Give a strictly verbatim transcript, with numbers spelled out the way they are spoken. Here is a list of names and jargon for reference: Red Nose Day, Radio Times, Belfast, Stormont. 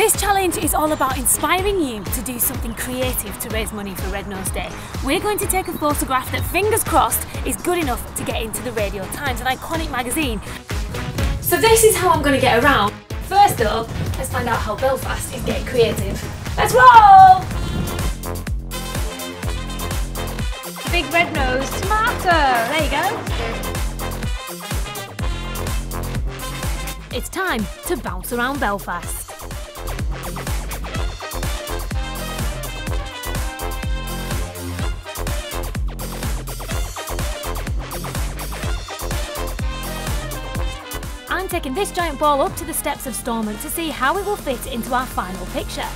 This challenge is all about inspiring you to do something creative to raise money for Red Nose Day. We're going to take a photograph that, fingers crossed, is good enough to get into the Radio Times, an iconic magazine. So this is how I'm going to get around. First though, let's find out how Belfast is getting creative. Let's roll! Big red nose tomato, there you go. It's time to bounce around Belfast. I'm taking this giant ball up to the steps of Stormont to see how it will fit into our final picture.